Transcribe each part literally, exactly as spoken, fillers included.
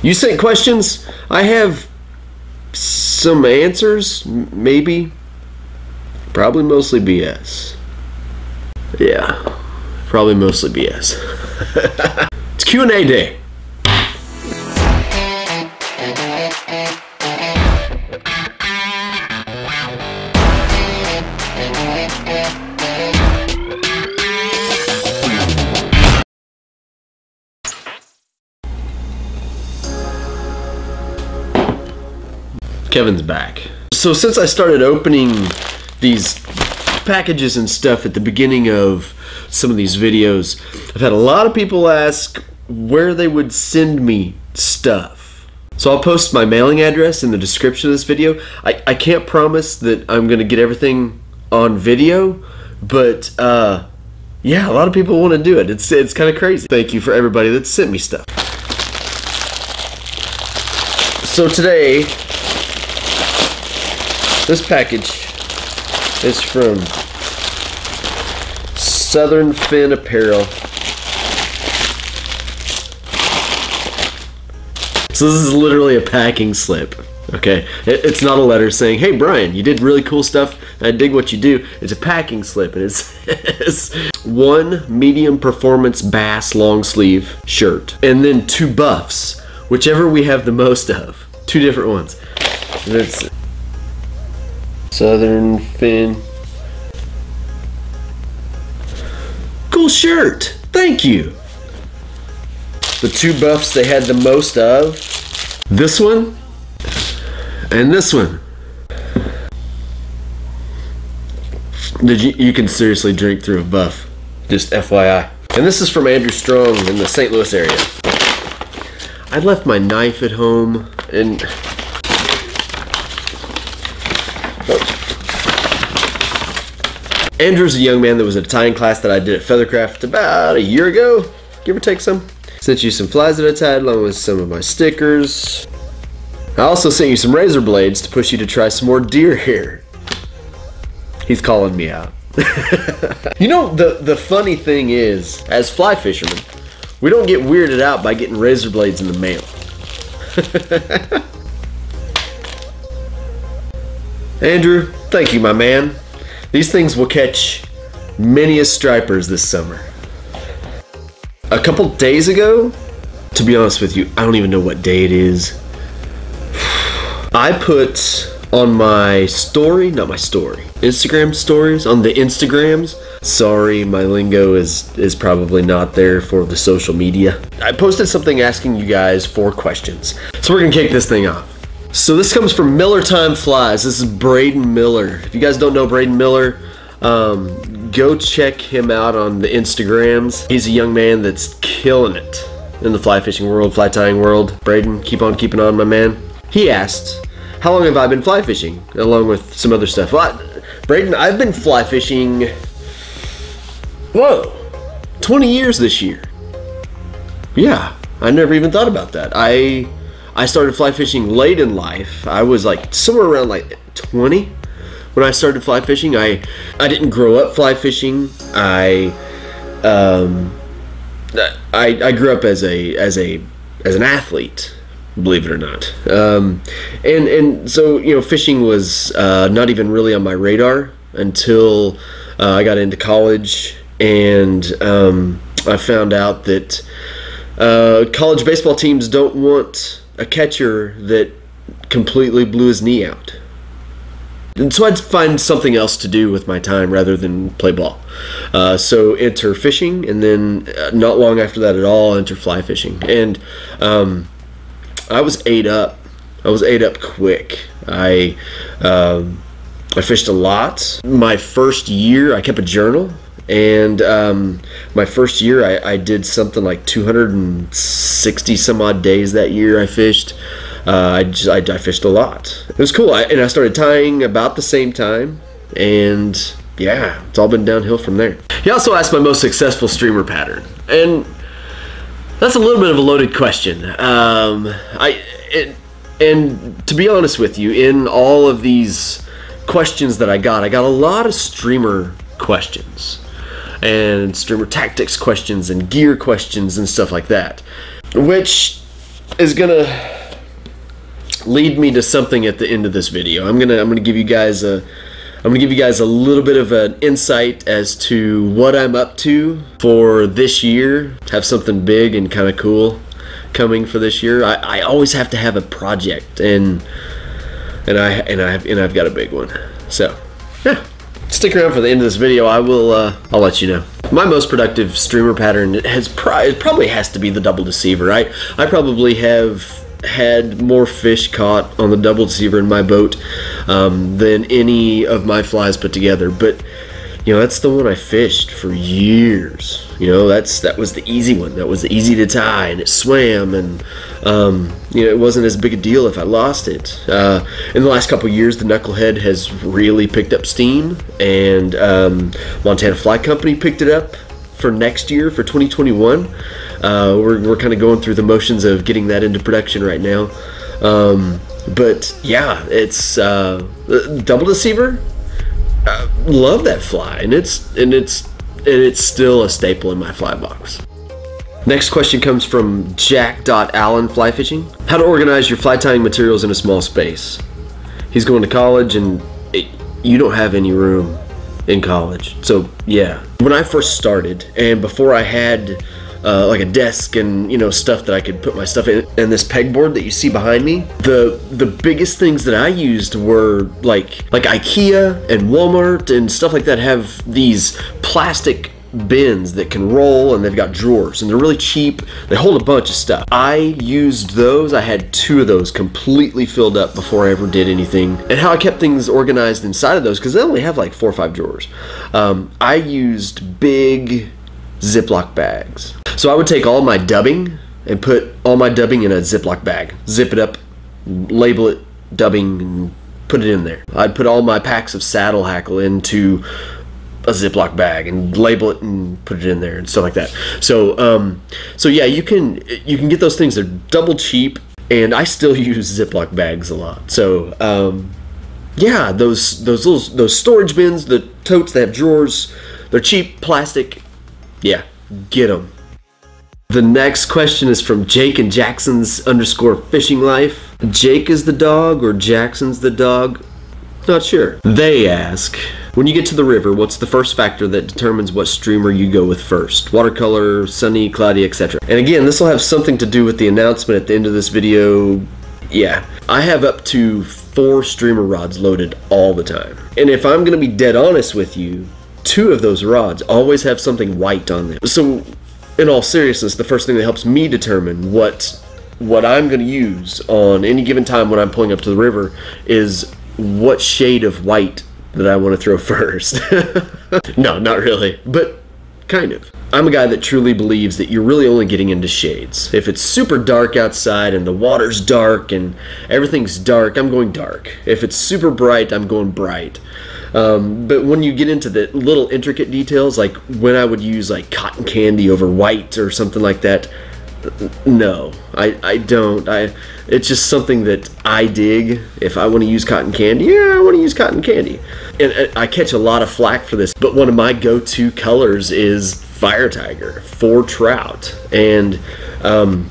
You sent questions. I have some answers, maybe. Probably mostly B S. Yeah, probably mostly B S. It's Q and A day. Kevin's back. So since I started opening these packages and stuff at the beginning of some of these videos, I've had a lot of people ask where they would send me stuff. So I'll post my mailing address in the description of this video. I, I can't promise that I'm going to get everything on video, but uh, yeah, a lot of people want to do it. It's, it's kind of crazy. Thank you for everybody that sent me stuff. So today, this package is from Southern Fin Apparel. So this is literally a packing slip, okay? It, it's not a letter saying, hey Brian, you did really cool stuff, I dig what you do. It's a packing slip, and it says one medium performance bass long sleeve shirt, and then two buffs, whichever we have the most of. Two different ones. And it's Southern Fin. Cool shirt. Thank you. The two buffs they had the most of. This one and this one. Did you, you can seriously drink through a buff. Just F Y I. And this is from Andrew Strong in the Saint Louis area. I left my knife at home and Andrew's a young man that was in a tying class that I did at Feathercraft about a year ago. Give or take some. Sent you some flies that I tied along with some of my stickers. I also sent you some razor blades to push you to try some more deer hair. He's calling me out. You know, the, the funny thing is, as fly fishermen, we don't get weirded out by getting razor blades in the mail. Andrew, thank you, my man. These things will catch many a stripers this summer. A couple days ago, to be honest with you, I don't even know what day it is. I put on my story, not my story, Instagram stories, on the Instagrams. Sorry, my lingo is, is probably not there for the social media. I posted something asking you guys four questions. So we're gonna kick this thing off. So this comes from Miller Time Flies. This is Braden Miller. If you guys don't know Braden Miller, um, go check him out on the Instagrams. He's a young man that's killing it in the fly fishing world, fly tying world. Braden, keep on keeping on, my man. He asked, how long have I been fly fishing? Along with some other stuff. Well, I, Braden, I've been fly fishing, whoa, twenty years this year. Yeah, I never even thought about that. I... I started fly fishing late in life. I was like somewhere around like twenty when I started fly fishing. I I didn't grow up fly fishing. I um I I grew up as a as a as an athlete, believe it or not. Um, and and so you know fishing was uh, not even really on my radar until uh, I got into college, and um, I found out that uh, college baseball teams don't want a catcher that completely blew his knee out. And so I'd find something else to do with my time rather than play ball. Uh, so enter fishing, and then uh, not long after that at all, enter fly fishing. And um, I was ate up. I was ate up quick. I, um, I fished a lot. My first year, I kept a journal. And um, my first year, I, I did something like two hundred sixty some odd days that year I fished. Uh, I, just, I, I fished a lot. It was cool, I, and I started tying about the same time, and yeah, it's all been downhill from there. He also asked my most successful streamer pattern, and that's a little bit of a loaded question. Um, I it, and to be honest with you, in all of these questions that I got, I got a lot of streamer questions. And streamer tactics questions and gear questions and stuff like that, which is gonna lead me to something at the end of this video. I'm gonna I'm gonna give you guys a I'm gonna give you guys a little bit of an insight as to what I'm up to for this year. Have something big and kind of cool coming for this year. I, I always have to have a project, and and I and I have, and I've got a big one. So yeah, stick around for the end of this video. I will uh, I'll let you know. My most productive streamer pattern has pri probably has to be the Double Deceiver, right? I probably have had more fish caught on the Double Deceiver in my boat um, than any of my flies put together. But you know, that's the one I fished for years. You know, that's that was the easy one. That was the easy to tie, and it swam, and um, you know, it wasn't as big a deal if I lost it. Uh, in the last couple of years, the Knucklehead has really picked up steam, and um, Montana Fly Company picked it up for next year, for twenty twenty-one. Uh, we're we're kind of going through the motions of getting that into production right now. Um, but yeah, it's uh, Double Deceiver. I love that fly, and it's and it's and it's still a staple in my fly box. Next question comes from Jack dot Allen Fly Fishing. How to organize your fly tying materials in a small space? He's going to college, and it, you don't have any room in college. So yeah, when I first started, and before I had uh, like a desk and you know stuff that I could put my stuff in, and this pegboard that you see behind me, the the biggest things that I used were like like IKEA and Walmart and stuff like that have these plastic bins that can roll, and they've got drawers, and they're really cheap. They hold a bunch of stuff. I used those. I had two of those completely filled up before I ever did anything. And how I kept things organized inside of those, because they only have like four or five drawers, um, I used big Ziploc bags. So I would take all my dubbing and put all my dubbing in a Ziploc bag, zip it up, label it dubbing, and put it in there. I'd put all my packs of saddle hackle into a Ziploc bag and label it and put it in there and stuff like that. So um, so yeah, you can you can get those things. They're double cheap, and I still use Ziploc bags a lot. So um, yeah, those those little those storage bins, the totes that have drawers, they're cheap plastic. Yeah, get them. The next question is from Jake and Jackson's underscore fishing life. Jake is the dog or Jackson's the dog? Not sure. They ask, when you get to the river, what's the first factor that determines what streamer you go with first? Watercolor, sunny, cloudy, et cetera. And again, this will have something to do with the announcement at the end of this video. Yeah, I have up to four streamer rods loaded all the time. And if I'm going to be dead honest with you, two of those rods always have something white on them. So in all seriousness, the first thing that helps me determine what what I'm going to use on any given time when I'm pulling up to the river is what shade of white that I want to throw first. No, not really, but kind of. I'm a guy that truly believes that you're really only getting into shades. If it's super dark outside and the water's dark and everything's dark, I'm going dark. If it's super bright, I'm going bright. Um, but when you get into the little intricate details, like when I would use like cotton candy over white or something like that, no, I, I don't. I It's just something that I dig. If I want to use cotton candy, yeah, I want to use cotton candy. And, and I catch a lot of flack for this, but one of my go-to colors is Fire Tiger for trout. And, um,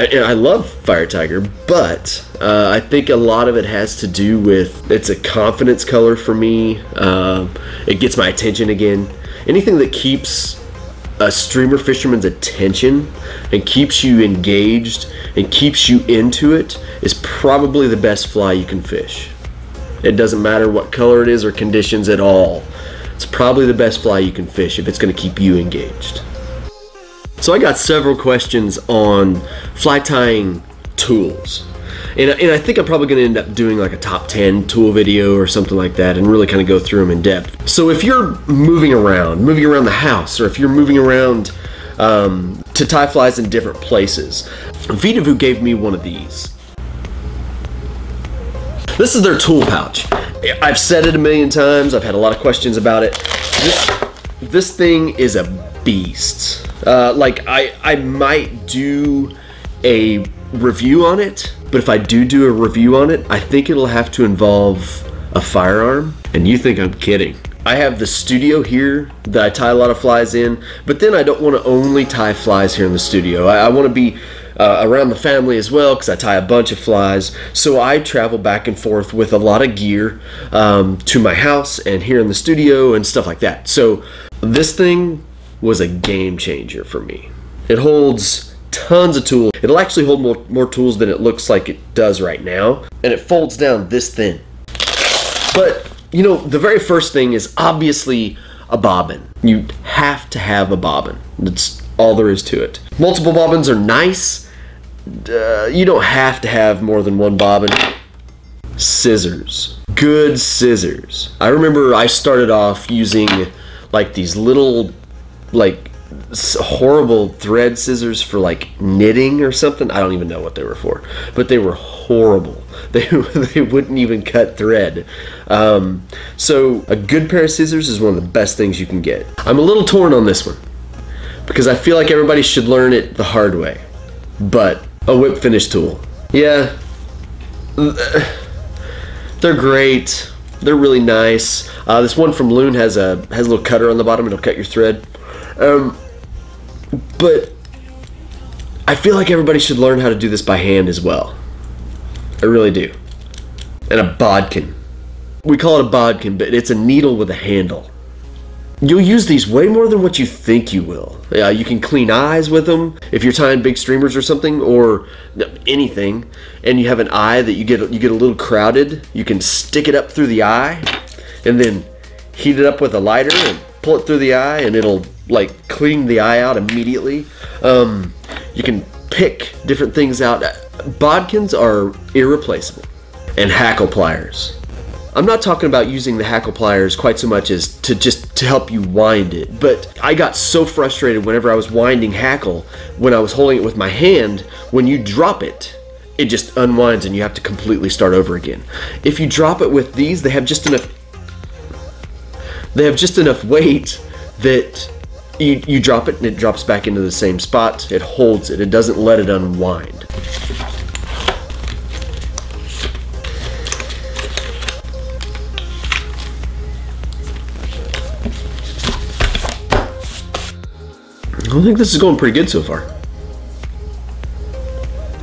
and I love Fire Tiger, but uh, I think a lot of it has to do with it's a confidence color for me. Uh, it gets my attention again. Anything that keeps a streamer fisherman's attention and keeps you engaged and keeps you into it is probably the best fly you can fish. It doesn't matter what color it is or conditions at all. It's probably the best fly you can fish if it's going to keep you engaged. So I got several questions on fly tying tools. And, and I think I'm probably going to end up doing like a top ten tool video or something like that and really kind of go through them in depth. So if you're moving around, moving around the house, or if you're moving around um, to tie flies in different places, Vitavu gave me one of these. This is their tool pouch. I've said it a million times. I've had a lot of questions about it. This, this thing is a beast. Uh, like I, I might do a review on it, but if I do do a review on it, I think it'll have to involve a firearm. And you think I'm kidding. I have the studio here that I tie a lot of flies in, but then I don't want to only tie flies here in the studio. I, I want to be uh, around the family as well, because I tie a bunch of flies. So I travel back and forth with a lot of gear um, to my house and here in the studio and stuff like that. So this thing was a game changer for me. It holds tons of tools. It'll actually hold more, more tools than it looks like it does right now. And it folds down this thin. But, you know, the very first thing is obviously a bobbin. You have to have a bobbin. That's all there is to it. Multiple bobbins are nice. Uh, you don't have to have more than one bobbin. Scissors. Good scissors. I remember I started off using like these little, like, horrible thread scissors for like knitting or something. I don't even know what they were for, but they were horrible. They, they wouldn't even cut thread. Um, so a good pair of scissors is one of the best things you can get. I'm a little torn on this one because I feel like everybody should learn it the hard way, but a whip finish tool. Yeah, they're great. They're really nice. Uh, this one from Loon has a, has a little cutter on the bottom. It'll cut your thread. Um, but I feel like everybody should learn how to do this by hand as well. I really do. And a bodkin. We call it a bodkin, but it's a needle with a handle. You'll use these way more than what you think you will. Uh, you can clean eyes with them if you're tying big streamers or something or anything, and you have an eye that you get you get a little crowded. You can stick it up through the eye, and then heat it up with a lighter and pull it through the eye, and it'll like clean the eye out immediately. Um, you can pick different things out. Bodkins are irreplaceable. And hackle pliers. I'm not talking about using the hackle pliers quite so much as to just to help you wind it, but I got so frustrated whenever I was winding hackle, when I was holding it with my hand, when you drop it, it just unwinds and you have to completely start over again. If you drop it with these, they have just enough they have just enough weight that you, you drop it and it drops back into the same spot. It holds it, it doesn't let it unwind. I think this is going pretty good so far.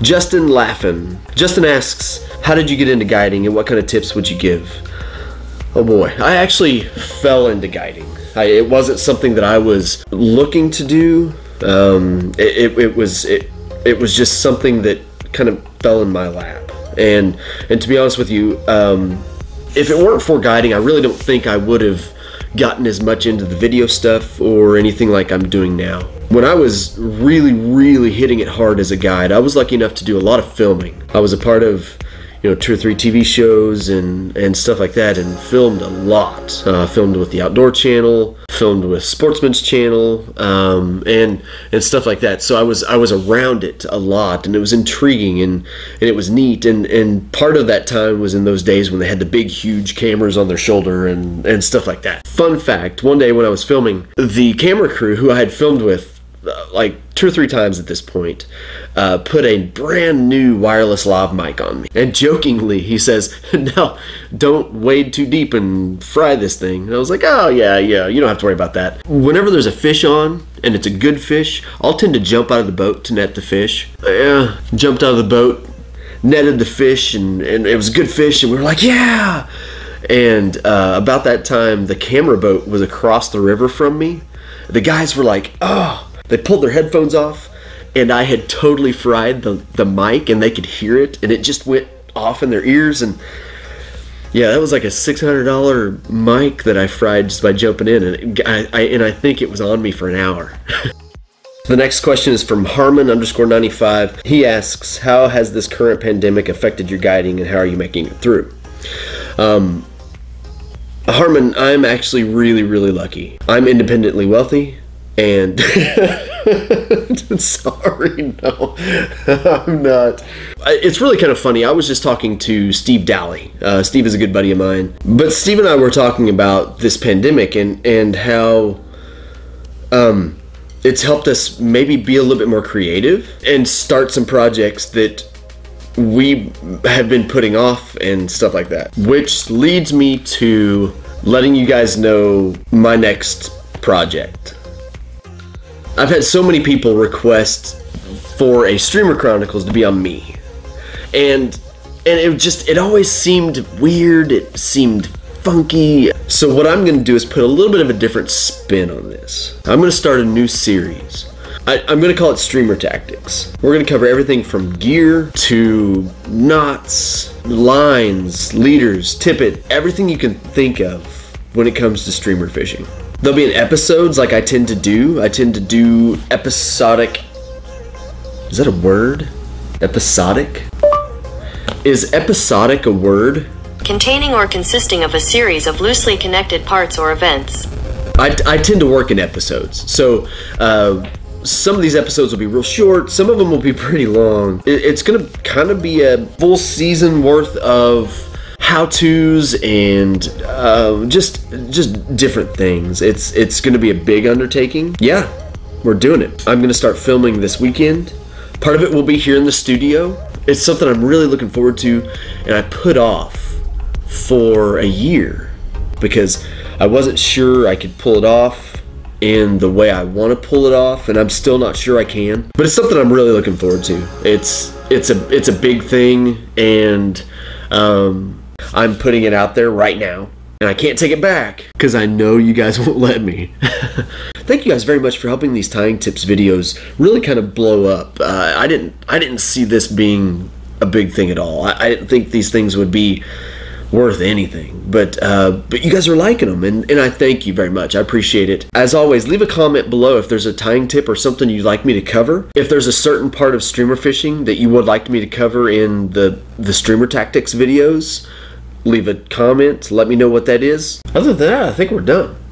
Justin Laffin. Justin asks, how did you get into guiding and what kind of tips would you give? Oh boy, I actually fell into guiding. I, it wasn't something that I was looking to do. Um, it, it, it was it, it was just something that kind of fell in my lap. And, and to be honest with you, um, if it weren't for guiding, I really don't think I would have gotten as much into the video stuff or anything like I'm doing now. When I was really, really hitting it hard as a guide, I was lucky enough to do a lot of filming. I was a part of, you know, two or three T V shows and, and stuff like that, and filmed a lot. Uh, filmed with the Outdoor Channel, filmed with Sportsman's Channel, um, and and stuff like that. So I was I was around it a lot, and it was intriguing and, and it was neat. And, and part of that time was in those days when they had the big, huge cameras on their shoulder and, and stuff like that. Fun fact, one day when I was filming, the camera crew who I had filmed with like two or three times at this point, uh, put a brand new wireless lav mic on me. And jokingly, he says, "No, don't wade too deep and fry this thing." And I was like, "Oh yeah, yeah, you don't have to worry about that." Whenever there's a fish on, and it's a good fish, I'll tend to jump out of the boat to net the fish. Yeah, jumped out of the boat, netted the fish, and, and it was a good fish, and we were like, yeah! And uh, about that time, the camera boat was across the river from me. The guys were like, oh, they pulled their headphones off, and I had totally fried the, the mic, and they could hear it, and it just went off in their ears. And yeah, that was like a six hundred dollar mic that I fried just by jumping in, and it, I, I and I think it was on me for an hour. The next question is from Harmon underscore ninety-five. He asks, how has this current pandemic affected your guiding, and how are you making it through? Um, Harmon, I'm actually really, really lucky. I'm independently wealthy. And sorry, no, I'm not. It's really kind of funny. I was just talking to Steve Dally. Uh, Steve is a good buddy of mine. But Steve and I were talking about this pandemic and, and how um, it's helped us maybe be a little bit more creative and start some projects that we have been putting off and stuff like that. Which leads me to letting you guys know my next project. I've had so many people request for a Streamer Chronicles to be on me. And and it just, it always seemed weird, it seemed funky. So what I'm gonna do is put a little bit of a different spin on this. I'm gonna start a new series. I, I'm gonna call it Streamer Tactics. We're gonna cover everything from gear to knots, lines, leaders, tippet, everything you can think of when it comes to streamer fishing. They'll be in episodes like I tend to do. I tend to do episodic, is that a word? Episodic? Is episodic a word? Containing or consisting of a series of loosely connected parts or events. I, I tend to work in episodes, so uh, some of these episodes will be real short, some of them will be pretty long. It, it's gonna kind of be a full season worth of how-tos and uh, just just different things. It's, it's gonna be a big undertaking. Yeah, we're doing it. I'm gonna start filming this weekend. Part of it will be here in the studio. It's something I'm really looking forward to, and I put off for a year because I wasn't sure I could pull it off in the way I want to pull it off, and I'm still not sure I can. But it's something I'm really looking forward to. It's it's a it's a big thing, and um, I'm putting it out there right now, and I can't take it back because I know you guys won't let me. Thank you guys very much for helping these tying tips videos really kind of blow up. Uh, I didn't I didn't see this being a big thing at all. I, I didn't think these things would be worth anything, but uh, but you guys are liking them, and, and I thank you very much. I appreciate it. As always, leave a comment below if there's a tying tip or something you'd like me to cover. If there's a certain part of streamer fishing that you would like me to cover in the, the Streamer Tactics videos, leave a comment, let me know what that is. Other than that, I think we're done.